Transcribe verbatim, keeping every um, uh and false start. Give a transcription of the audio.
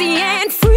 fancy and free.